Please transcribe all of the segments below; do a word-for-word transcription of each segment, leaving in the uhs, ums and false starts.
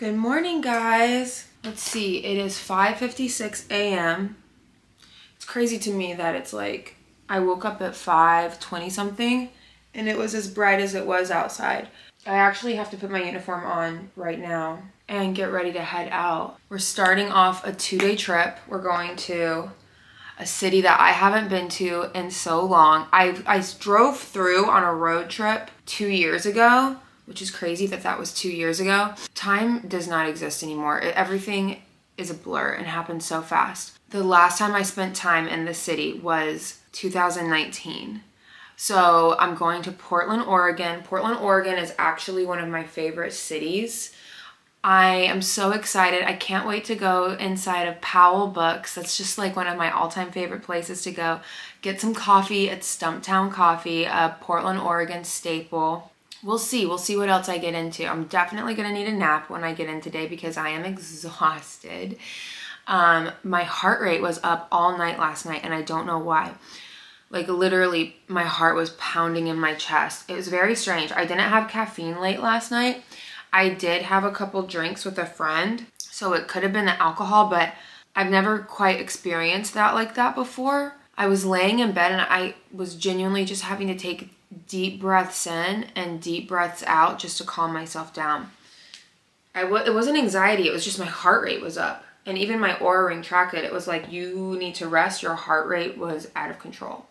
Good morning, guys. Let's see, it is five fifty-six a m It's crazy to me that it's like I woke up at five twenty something and it was as bright as it was outside. I actually have to put my uniform on right now and get ready to head out. We're starting off a two-day trip. We're going to a city that I haven't been to in so long. I, I drove through on a road trip two years ago, which is crazy that that was two years ago. Time does not exist anymore. Everything is a blur and happens so fast. The last time I spent time in the city was two thousand nineteen. So I'm going to Portland, Oregon. Portland, Oregon is actually one of my favorite cities. I am so excited. I can't wait to go inside of Powell's Books. That's just like one of my all-time favorite places to go. Get some coffee at Stumptown Coffee, a Portland, Oregon staple. We'll see. We'll see what else I get into. I'm definitely going to need a nap when I get in today because I am exhausted. Um, my heart rate was up all night last night and I don't know why. Like literally my heart was pounding in my chest. It was very strange. I didn't have caffeine late last night. I did have a couple drinks with a friend, so it could have been the alcohol, but I've never quite experienced that like that before. I was laying in bed and I was genuinely just having to take deep breaths in and deep breaths out just to calm myself down. I w it wasn't anxiety, it was just my heart rate was up. And even my Oura Ring tracked it. It was like, you need to rest. Your heart rate was out of control.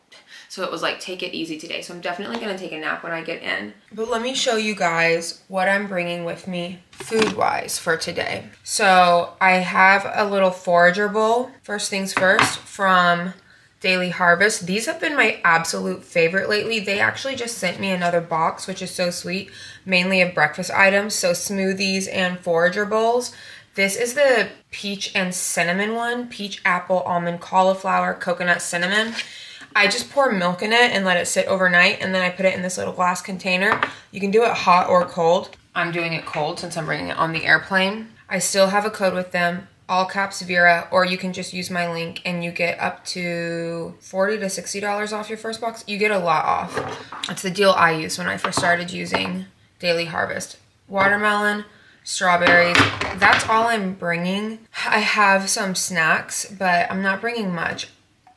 So it was like, take it easy today. So I'm definitely going to take a nap when I get in. But let me show you guys what I'm bringing with me food-wise for today. So I have a little forager bowl, first things first, from Daily Harvest. These have been my absolute favorite lately. They actually just sent me another box, which is so sweet, mainly of breakfast items. So smoothies and forager bowls. This is the peach and cinnamon one, peach, apple, almond, cauliflower, coconut, cinnamon. I just pour milk in it and let it sit overnight, and then I put it in this little glass container. You can do it hot or cold. I'm doing it cold since I'm bringing it on the airplane. I still have a code with them, all caps Vera, or you can just use my link and you get up to forty to sixty dollars off your first box. You get a lot off. That's the deal I used when I first started using Daily Harvest. Watermelon, strawberries. That's all I'm bringing. I have some snacks, but I'm not bringing much.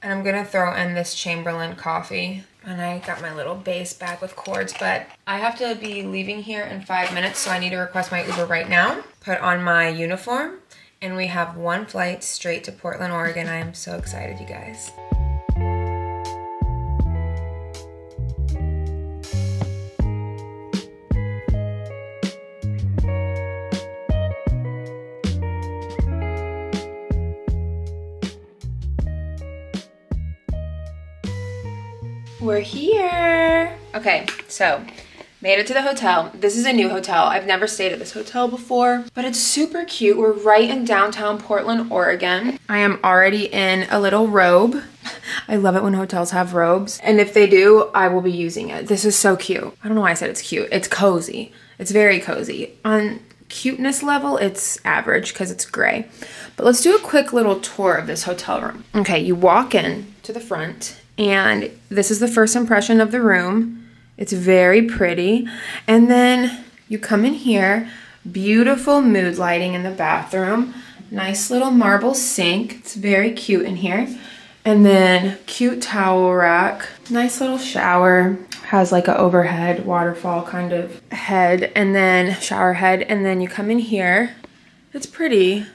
And I'm gonna throw in this Chamberlain coffee. And I got my little base bag with cords, but I have to be leaving here in five minutes, so I need to request my Uber right now, put on my uniform, and we have one flight straight to Portland, Oregon. I am so excited, you guys. We're here. Okay, so made it to the hotel. This is a new hotel. I've never stayed at this hotel before, but it's super cute. We're right in downtown Portland, Oregon. I am already in a little robe. I love it when hotels have robes. And if they do, I will be using it. This is so cute. I don't know why I said it's cute. It's cozy. It's very cozy. On cuteness level, it's average because it's gray. But let's do a quick little tour of this hotel room. Okay, you walk in to the front. And this is the first impression of the room. It's very pretty. And then you come in here, beautiful mood lighting in the bathroom, nice little marble sink. It's very cute in here. And then cute towel rack, nice little shower, has like an overhead waterfall kind of head, and then shower head. And then you come in here, it's pretty.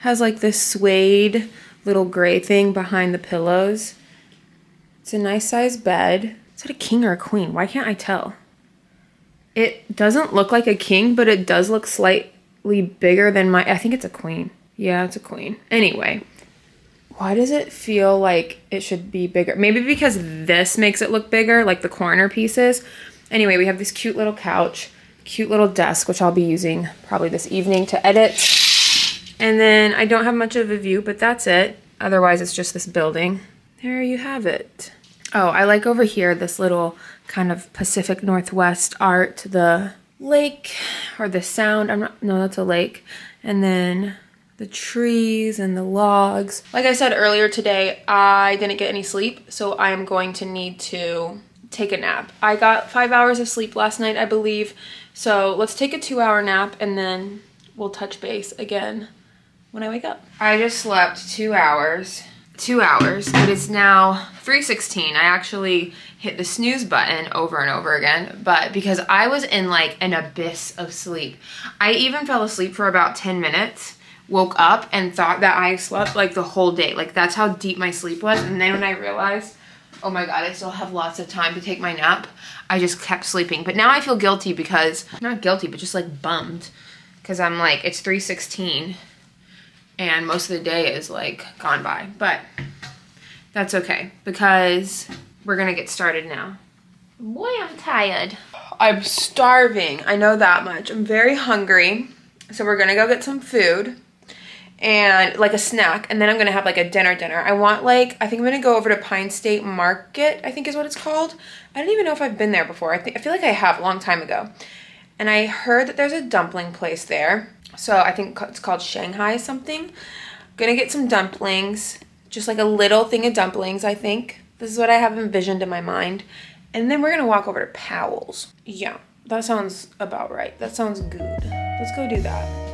Has like this suede little gray thing behind the pillows. It's a nice sized bed. Is that a king or a queen? Why can't I tell? It doesn't look like a king, but it does look slightly bigger than my, I think it's a queen. Yeah, it's a queen. Anyway, why does it feel like it should be bigger? Maybe because this makes it look bigger, like the corner pieces. Anyway, we have this cute little couch, cute little desk, which I'll be using probably this evening to edit. And then I don't have much of a view, but that's it. Otherwise, it's just this building. There you have it. Oh, I like over here this little kind of Pacific Northwest art, the lake or the sound. I'm not, no, that's a lake. And then the trees and the logs. Like I said earlier today, I didn't get any sleep, so I'm going to need to take a nap. I got five hours of sleep last night, I believe. So let's take a two hour nap and then we'll touch base again when I wake up. I just slept two hours. Two hours, but it's now three sixteen. I actually hit the snooze button over and over again, but because I was in like an abyss of sleep. I even fell asleep for about ten minutes, woke up and thought that I slept like the whole day. Like that's how deep my sleep was. And then when I realized, oh my God, I still have lots of time to take my nap, I just kept sleeping. But now I feel guilty because, not guilty, but just like bummed, because I'm like, it's three sixteen. And most of the day is like gone by, but that's okay because we're gonna get started now. Boy, I'm tired. I'm starving, I know that much. I'm very hungry, so we're gonna go get some food and like a snack, and then I'm gonna have like a dinner dinner. I want like, I think I'm gonna go over to Pine State Market, I think is what it's called. I don't even know if I've been there before. I think I feel like I have a long time ago. And I heard that there's a dumpling place there. So I think it's called Shanghai something. Gonna get some dumplings, just like a little thing of dumplings, I think. This is what I have envisioned in my mind. And then we're gonna walk over to Powell's. Yeah, that sounds about right. That sounds good. Let's go do that.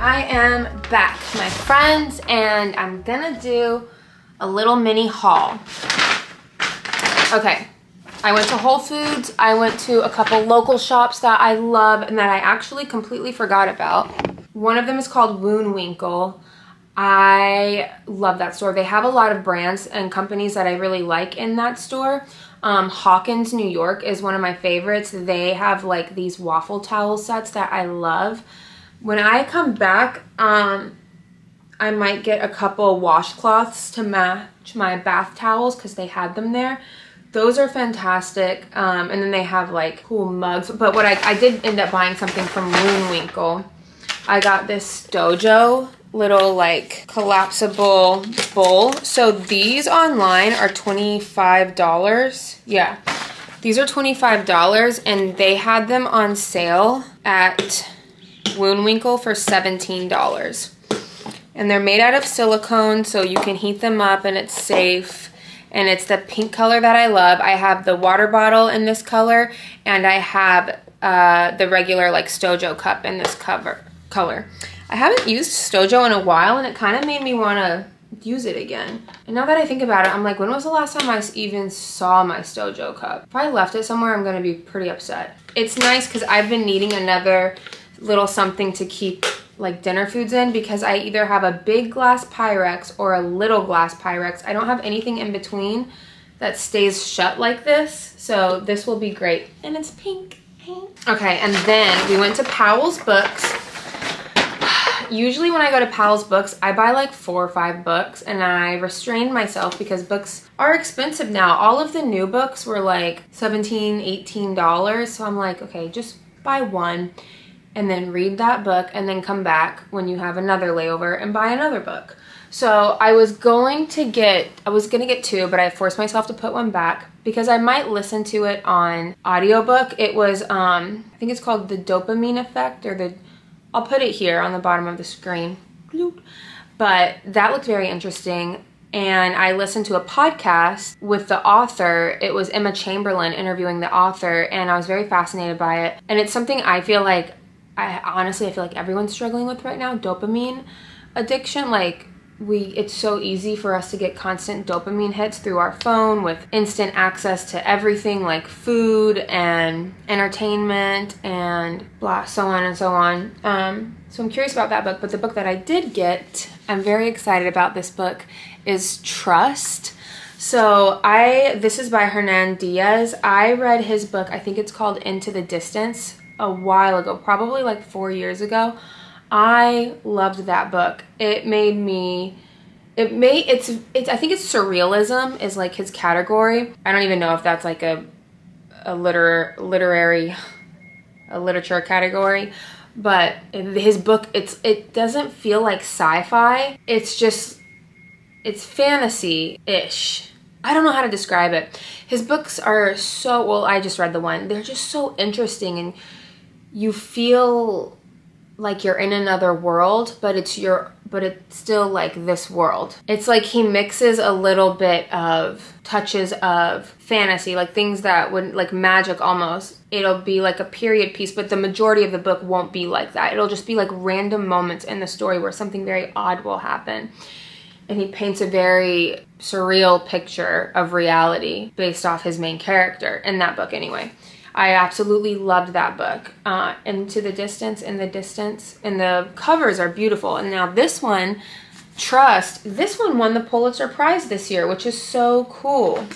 I am back, my friends, and I'm gonna do a little mini haul. Okay, I went to Whole Foods, I went to a couple local shops that I love and that I actually completely forgot about. One of them is called Woonwinkel. I love that store. They have a lot of brands and companies that I really like in that store. Um, Hawkins New York is one of my favorites. They have like these waffle towel sets that I love. When I come back, um, I might get a couple washcloths to match my bath towels because they had them there. Those are fantastic. Um, and then they have like cool mugs. But what I, I did end up buying something from Woonwinkel. I got this Stojo little like collapsible bowl. So these online are twenty-five dollars. Yeah, these are twenty-five dollars and they had them on sale at Woonwinkel for seventeen dollars, and they're made out of silicone, so you can heat them up and it's safe, and it's the pink color that I love. I have the water bottle in this color, and I have uh, the regular like Stojo cup in this cover color. I haven't used Stojo in a while, and it kind of made me want to use it again. And now that I think about it, I'm like, when was the last time I even saw my Stojo cup? If I left it somewhere, I'm going to be pretty upset. It's nice because I've been needing another little something to keep like dinner foods in, because I either have a big glass Pyrex or a little glass Pyrex. I don't have anything in between that stays shut like this, so this will be great. And it's pink. pink. Okay, and then we went to Powell's Books. Usually when I go to Powell's Books, I buy like four or five books, and I restrained myself because books are expensive now. All of the new books were like seventeen dollars, eighteen dollars, so I'm like, okay, just buy one and then read that book, and then come back when you have another layover and buy another book. So I was going to get, I was gonna get two, but I forced myself to put one back because I might listen to it on audiobook. It was, um, I think it's called The Dopamine Effect, or the, I'll put it here on the bottom of the screen. But that looked very interesting. And I listened to a podcast with the author. It was Emma Chamberlain interviewing the author, and I was very fascinated by it. And it's something I feel like, I honestly, I feel like everyone's struggling with right now, dopamine addiction. Like we, it's so easy for us to get constant dopamine hits through our phone with instant access to everything like food and entertainment and blah, so on and so on. Um, so I'm curious about that book, but the book that I did get, I'm very excited about this book, is trust. So I, this is by Hernan Diaz. I read his book, I think it's called Into the Distance, a while ago, probably like four years ago. I loved that book. It made me, it made, it's, it's, I think it's surrealism is like his category. I don't even know if that's like a, a liter, literary, a literature category, but his book, it's, it doesn't feel like sci-fi. It's just, it's fantasy-ish. I don't know how to describe it. His books are so, well, I just read the one. They're just so interesting, and you feel like you're in another world, but it's your, but it's still like this world. It's like he mixes a little bit of touches of fantasy, like things that would, like magic almost. It'll be like a period piece, but the majority of the book won't be like that. It'll just be like random moments in the story where something very odd will happen. And he paints a very surreal picture of reality based off his main character in that book anyway. I absolutely loved that book. Uh, Into the Distance, In the Distance, and the covers are beautiful. And now this one, Trust, this one won the Pulitzer Prize this year, which is so cool.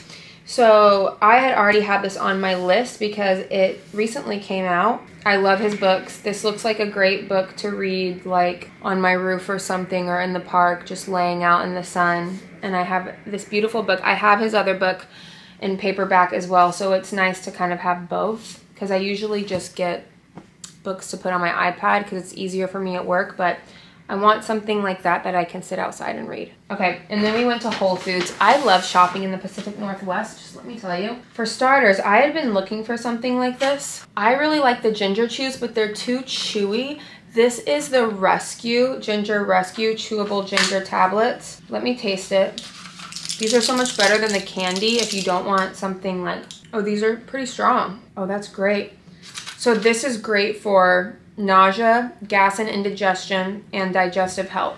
So I had already had this on my list because it recently came out. I love his books. This looks like a great book to read like on my roof or something, or in the park, just laying out in the sun. And I have this beautiful book. I have his other book in paperback as well, so it's nice to kind of have both, because I usually just get books to put on my iPad because it's easier for me at work, but I want something like that that I can sit outside and read. Okay, and then we went to Whole Foods. I love shopping in the Pacific Northwest, just let me tell you. For starters, I had been looking for something like this. I really like the ginger chews, but they're too chewy. This is the Rescue, Ginger Rescue Chewable Ginger Tablets. Let me taste it. These are so much better than the candy if you don't want something like, oh, these are pretty strong. Oh, that's great. So this is great for nausea, gas and indigestion, and digestive health.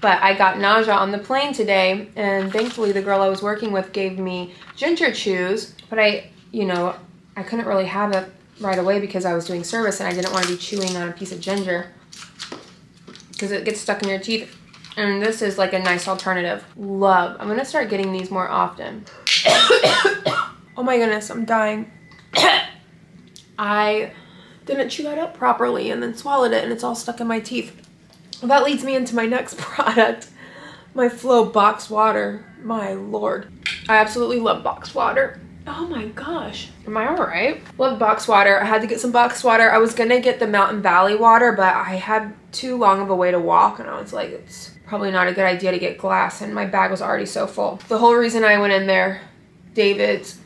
But I got nausea on the plane today, and thankfully the girl I was working with gave me ginger chews, but I, you know, I couldn't really have it right away because I was doing service and I didn't want to be chewing on a piece of ginger because it gets stuck in your teeth. And this is like a nice alternative. Love. I'm gonna start getting these more often. Oh my goodness, I'm dying. I didn't chew that up properly and then swallowed it, and it's all stuck in my teeth. Well, that leads me into my next product, my Flow Boxed Water. My lord, I absolutely love boxed water. Oh my gosh, am I all right? Love boxed water. I had to get some boxed water. I was gonna get the Mountain Valley water, but I had too long of a way to walk, and I was like, it's probably not a good idea to get glass, and my bag was already so full. The whole reason I went in there, David's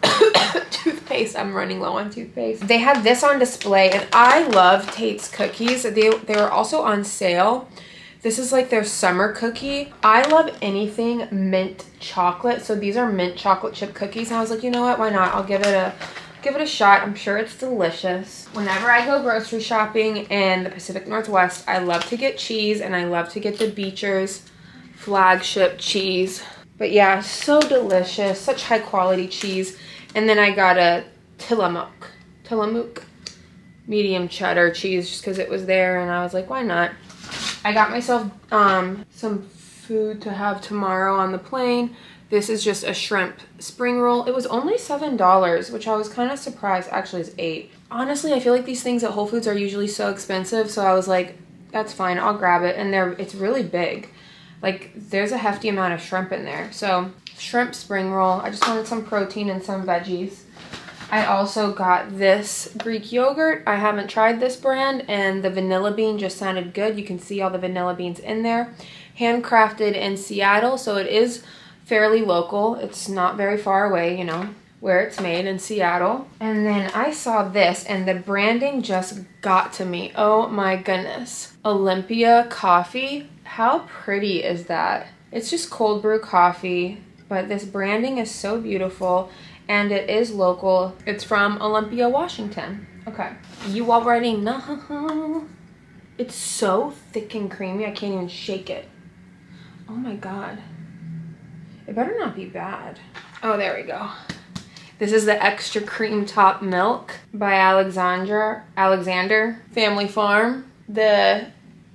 toothpaste. I'm running low on toothpaste. They had this on display, and I love Tate's Cookies. They, they were also on sale. This is like their summer cookie. I love anything mint chocolate, so these are mint chocolate chip cookies, and I was like, you know what, why not? I'll give it a give it a shot. I'm sure it's delicious. Whenever I go grocery shopping in the Pacific Northwest, I love to get cheese, and I love to get the Beecher's flagship cheese. But yeah, so delicious, such high quality cheese. And then I got a Tillamook, Tillamook medium cheddar cheese just because it was there, and I was like, why not? I got myself um, some food to have tomorrow on the plane. This is just a shrimp spring roll. It was only seven dollars, which I was kind of surprised. Actually, it's eight. Honestly, I feel like these things at Whole Foods are usually so expensive, so I was like, that's fine, I'll grab it. And they're, it's really big. Like, there's a hefty amount of shrimp in there. So shrimp spring roll. I just wanted some protein and some veggies. I also got this Greek yogurt. I haven't tried this brand, and the vanilla bean just sounded good. You can see all the vanilla beans in there. Handcrafted in Seattle, so it is fairly local. It's not very far away, you know, where it's made in Seattle. And then I saw this, and the branding just got to me. Oh my goodness. Olympia Coffee. How pretty is that? It's just cold brew coffee, but this branding is so beautiful, and it is local. It's from Olympia, Washington. Okay. You already know. It's so thick and creamy, I can't even shake it. Oh my God. It better not be bad. Oh, there we go. This is the Extra Cream Top Milk by Alexandra, Alexander Family Farm. The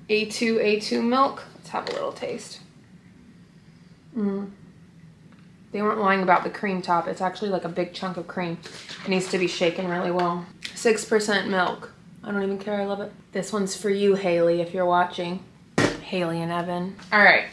A two A two milk. Let's have a little taste. Mm. They weren't lying about the cream top. It's actually like a big chunk of cream. It needs to be shaken really well. six percent milk. I don't even care. I love it. This one's for you, Haley, if you're watching. Haley and Evan. All right.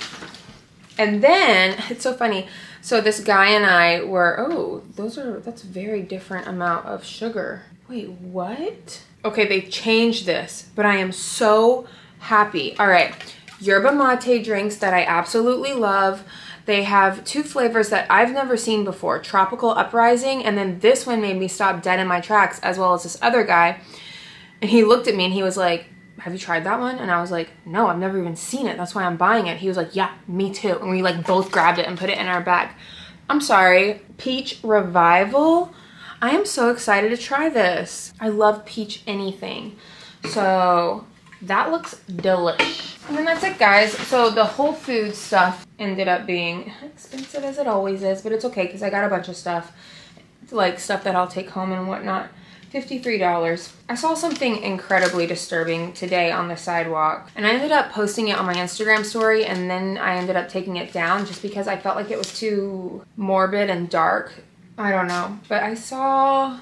And then, it's so funny. So this guy and I were, oh, those are, that's a very different amount of sugar. Wait, what? Okay, they changed this, but I am so happy. All right. Yerba Mate drinks that I absolutely love. They have two flavors that I've never seen before, Tropical Uprising, and then this one made me stop dead in my tracks, as well as this other guy. And he looked at me and he was like, have you tried that one? And I was like, no, I've never even seen it. That's why I'm buying it. He was like, yeah, me too. And we like both grabbed it and put it in our bag. I'm sorry. Peach Revival. I am so excited to try this. I love peach anything. So that looks delish. And then that's it, guys. So the Whole Foods stuff ended up being expensive as it always is, but it's okay because I got a bunch of stuff, like stuff that I'll take home and whatnot. fifty-three dollars. I saw something incredibly disturbing today on the sidewalk, and I ended up posting it on my Instagram story, and then I ended up taking it down just because I felt like it was too morbid and dark. I don't know. But I saw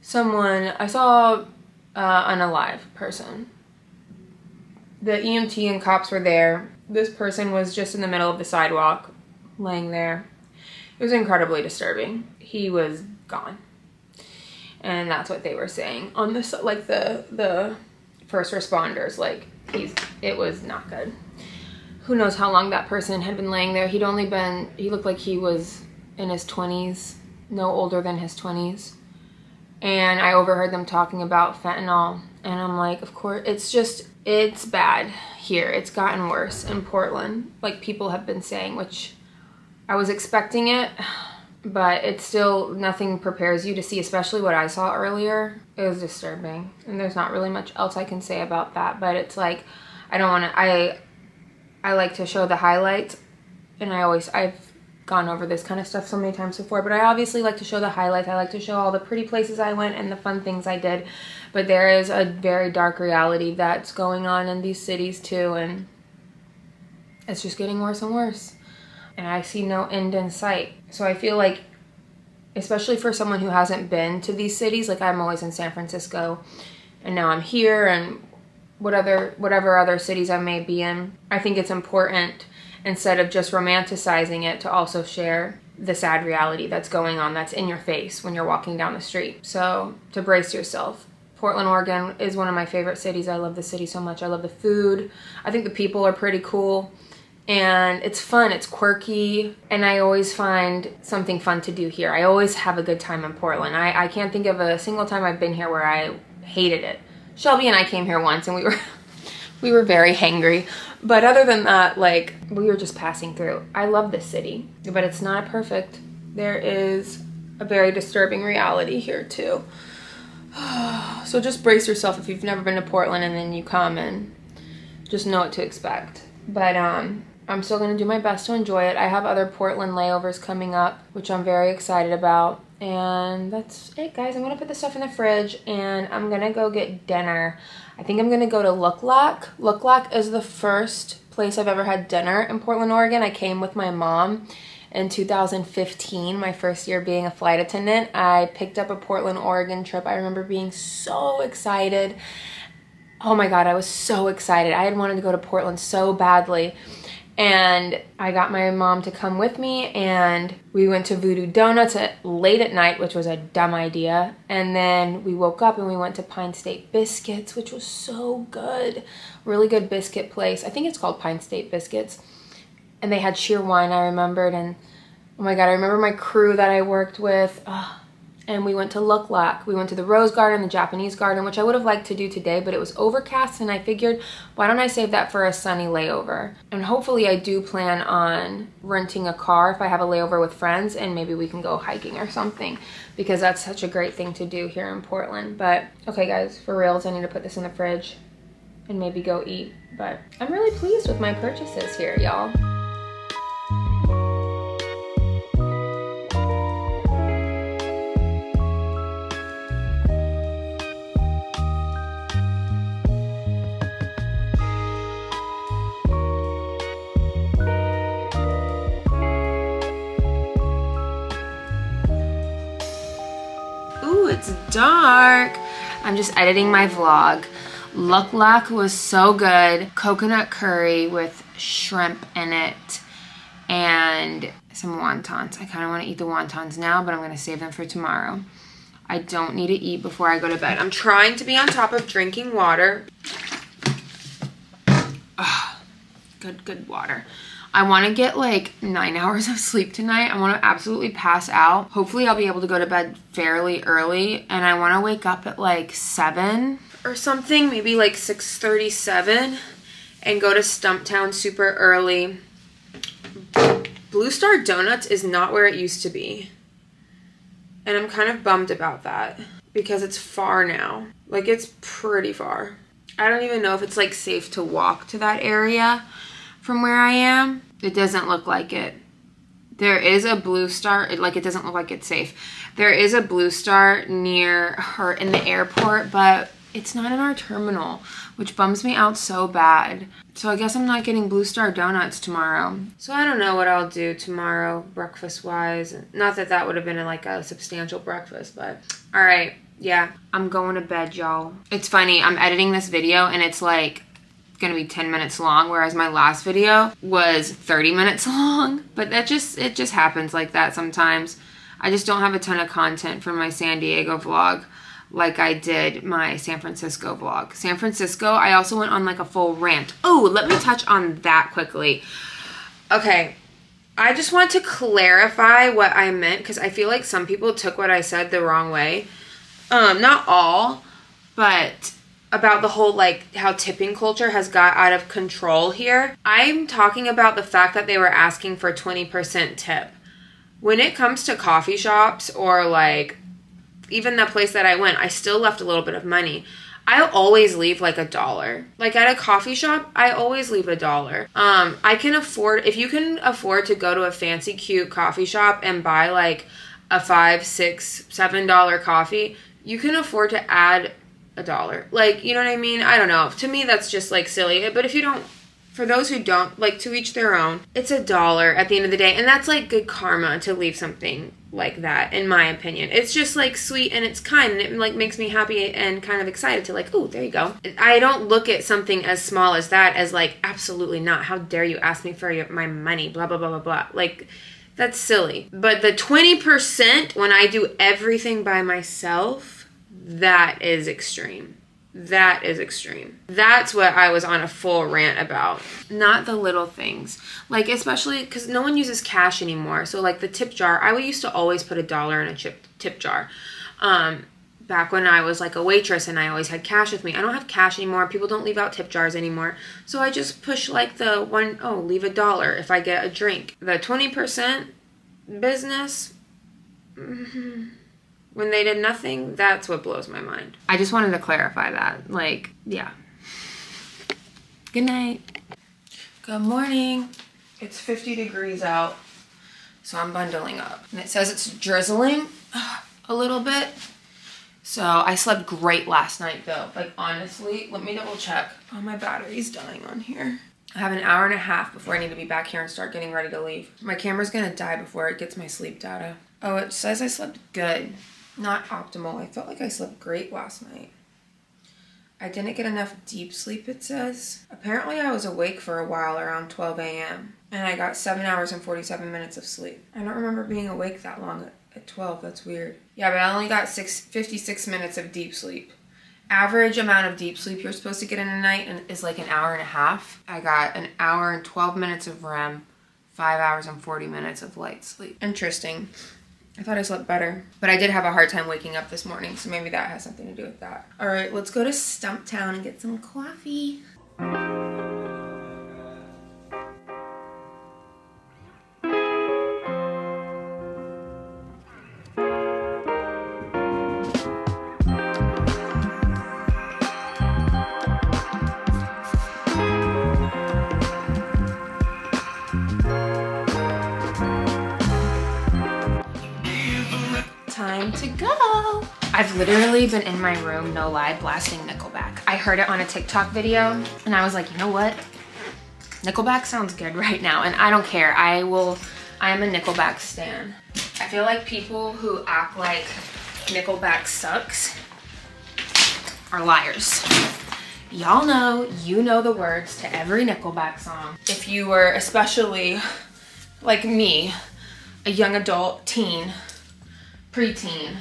someone, I saw uh, an alive person. The E M T and cops were there. This person was just in the middle of the sidewalk, laying there. It was incredibly disturbing. He was gone. And that's what they were saying on this, like the the first responders, like he's, it was not good. Who knows how long that person had been laying there. He'd only been, he looked like he was in his twenties, no older than his twenties. And I overheard them talking about fentanyl. And I'm like, of course, it's just, it's bad here. It's gotten worse in Portland, like people have been saying, which I was expecting it, but it's still, nothing prepares you to see, especially what I saw earlier. It was disturbing. And there's not really much else I can say about that, but it's like, I don't want to, I, I like to show the highlights, and I always, I've gone over this kind of stuff so many times before, but I obviously like to show the highlights. I like to show all the pretty places I went and the fun things I did, but there is a very dark reality that's going on in these cities too, and it's just getting worse and worse, and I see no end in sight. So I feel like, especially for someone who hasn't been to these cities, like I'm always in San Francisco and now I'm here and whatever, whatever other cities I may be in, I think it's important, instead of just romanticizing it, to also share the sad reality that's going on, that's in your face when you're walking down the street. So to brace yourself. Portland, Oregon is one of my favorite cities. I love the city so much. I love the food. I think the people are pretty cool, and it's fun, it's quirky, and I always find something fun to do here. I always have a good time in Portland. I, I can't think of a single time I've been here where I hated it. Shelby and I came here once and we were we were very hangry. But other than that, like, we were just passing through. I love this city, but it's not perfect. There is a very disturbing reality here too. So just brace yourself if you've never been to Portland and then you come, and just know what to expect. But um, I'm still gonna do my best to enjoy it. I have other Portland layovers coming up, which I'm very excited about. And that's it, guys. I'm gonna put this stuff in the fridge and I'm gonna go get dinner. I think I'm gonna go to Looklack. Looklack is the first place I've ever had dinner in Portland, Oregon. I came with my mom in two thousand fifteen, my first year being a flight attendant. I picked up a Portland, Oregon trip. I remember being so excited. Oh my God, I was so excited. I had wanted to go to Portland so badly. And I got my mom to come with me, and we went to Voodoo Donuts at, late at night, which was a dumb idea. And then we woke up and we went to Pine State Biscuits, which was so good. Really good biscuit place. I think it's called Pine State Biscuits. And they had sheer wine, I remembered. And oh my God, I remember my crew that I worked with. Oh, and we went to Looklack. We went to the Rose Garden, the Japanese Garden, which I would have liked to do today, but it was overcast, and I figured, why don't I save that for a sunny layover? And hopefully I do plan on renting a car if I have a layover with friends, and maybe we can go hiking or something, because that's such a great thing to do here in Portland. But okay, guys, for reals, I need to put this in the fridge and maybe go eat. But I'm really pleased with my purchases here, y'all. it's dark. I'm just editing my vlog. Luklak was so good. Coconut curry with shrimp in it and some wontons. I kind of want to eat the wontons now, but I'm going to save them for tomorrow. I don't need to eat before I go to bed. I'm trying to be on top of drinking water. Ugh, good, good water. I want to get like nine hours of sleep tonight. I want to absolutely pass out. Hopefully I'll be able to go to bed fairly early, and I want to wake up at like seven or something, maybe like six thirty-seven, and go to Stumptown super early. Blue Star Donuts is not where it used to be, and I'm kind of bummed about that because it's far now. Like, it's pretty far. I don't even know if it's like safe to walk to that area from where I am. It doesn't look like it. There is a Blue Star, like it doesn't look like it's safe. There is a Blue Star near her in the airport, but it's not in our terminal, which bums me out so bad. So I guess I'm not getting Blue Star Donuts tomorrow. So I don't know what I'll do tomorrow breakfast-wise. Not that that would have been like a substantial breakfast, but all right, yeah. I'm going to bed, y'all. It's funny, I'm editing this video and it's like, gonna be ten minutes long, whereas my last video was thirty minutes long. But that just, it just happens like that sometimes. I just don't have a ton of content from my San Diego vlog like I did my San Francisco vlog. San Francisco, I also went on like a full rant. Oh, let me touch on that quickly. Okay, I just want to clarify what I meant because I feel like some people took what I said the wrong way. Um, not all, but about the whole like how tipping culture has got out of control here. I'm talking about the fact that they were asking for twenty percent tip. When it comes to coffee shops or like even the place that I went, I still left a little bit of money. I always leave like a dollar. Like at a coffee shop, I always leave a dollar. Um, I can afford, if you can afford to go to a fancy cute coffee shop and buy like a five, six, seven dollar coffee, you can afford to add a dollar. Like, you know what I mean? I don't know. To me, that's just like silly. But if you don't, for those who don't, like, to each their own. It's a dollar at the end of the day. And that's like good karma to leave something like that, in my opinion. It's just like sweet and it's kind, and it like makes me happy and kind of excited to like, oh, there you go. I don't look at something as small as that as like, absolutely not. How dare you ask me for your, my money, blah, blah, blah, blah, blah. Like, that's silly. But the twenty percent when I do everything by myself, that is extreme. That is extreme. That's what I was on a full rant about. Not the little things. Like, especially because no one uses cash anymore. So like the tip jar, I used to always put a dollar in a chip, tip jar. Um, back when I was like a waitress and I always had cash with me. I don't have cash anymore. People don't leave out tip jars anymore. So I just push like the one, oh, leave a dollar if I get a drink. The twenty percent business, mm-hmm. When they did nothing, that's what blows my mind. I just wanted to clarify that. Like, yeah. Good night. Good morning. It's fifty degrees out, so I'm bundling up. And it says it's drizzling a little bit. So I slept great last night though. Like honestly, let me double check. Oh, my battery's dying on here. I have an hour and a half before I need to be back here and start getting ready to leave. My camera's gonna die before it gets my sleep data. Oh, it says I slept good. Not optimal. I felt like I slept great last night. I didn't get enough deep sleep, it says. Apparently I was awake for a while around twelve a m and I got seven hours and forty-seven minutes of sleep. I don't remember being awake that long at twelve. That's weird. Yeah, but I only got six, fifty-six minutes of deep sleep. Average amount of deep sleep you're supposed to get in a night is like an hour and a half. I got an hour and twelve minutes of R E M, five hours and forty minutes of light sleep. Interesting. I thought I slept better, but I did have a hard time waking up this morning, so maybe that has something to do with that. All right, let's go to Stumptown and get some coffee. I've literally been in my room, no lie, blasting Nickelback. I heard it on a TikTok video and I was like, you know what? Nickelback sounds good right now, and I don't care. I will, I am a Nickelback stan. I feel like people who act like Nickelback sucks are liars. Y'all know, you know the words to every Nickelback song. If you were especially like me, a young adult, teen, preteen,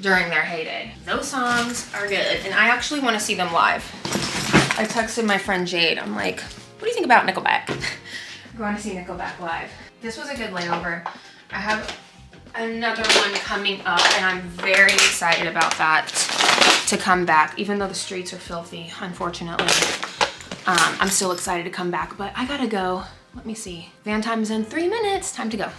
during their heyday. Those songs are good, and I actually want to see them live. I texted my friend Jade, I'm like, what do you think about Nickelback? I want to see Nickelback live. This was a good layover. I have another one coming up, and I'm very excited about that to come back, even though the streets are filthy, unfortunately. Um, I'm still excited to come back, but I gotta go. Let me see. Van time is in three minutes, time to go.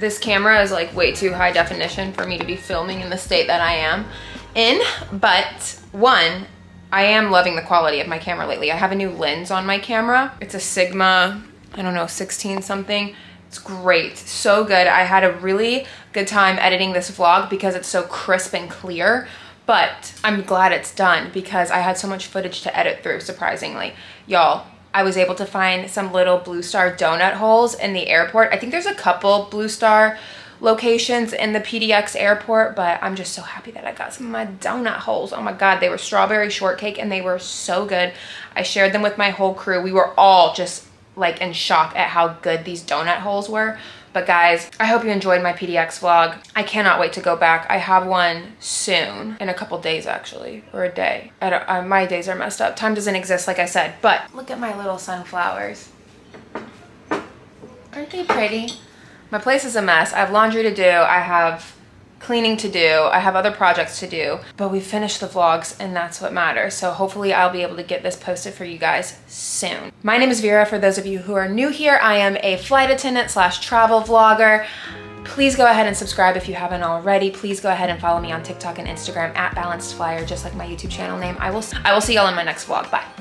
This camera is like way too high definition for me to be filming in the state that I am in, but one, I am loving the quality of my camera lately. I have a new lens on my camera. It's a Sigma, I don't know, sixteen something. It's great, so good. I had a really good time editing this vlog because it's so crisp and clear, but I'm glad it's done because I had so much footage to edit through, surprisingly. Y'all, I was able to find some little Blue Star donut holes in the airport. I think there's a couple Blue Star locations in the P D X airport, but I'm just so happy that I got some of my donut holes. Oh my God, they were strawberry shortcake and they were so good. I shared them with my whole crew. We were all just like in shock at how good these donut holes were. But guys, I hope you enjoyed my P D X vlog. I cannot wait to go back. I have one soon, in a couple days actually, or a day. I don't, I, my days are messed up. Time doesn't exist, like I said, but look at my little sunflowers. Aren't they pretty? My place is a mess. I have laundry to do. I have cleaning to do. I have other projects to do, but we finished the vlogs and that's what matters. So hopefully I'll be able to get this posted for you guys soon. My name is Vera. For those of you who are new here, I am a flight attendant slash travel vlogger. Please go ahead and subscribe if you haven't already. Please go ahead and follow me on TikTok and Instagram at Balanced Flyer, just like my YouTube channel name. I will, I will see y'all in my next vlog. Bye.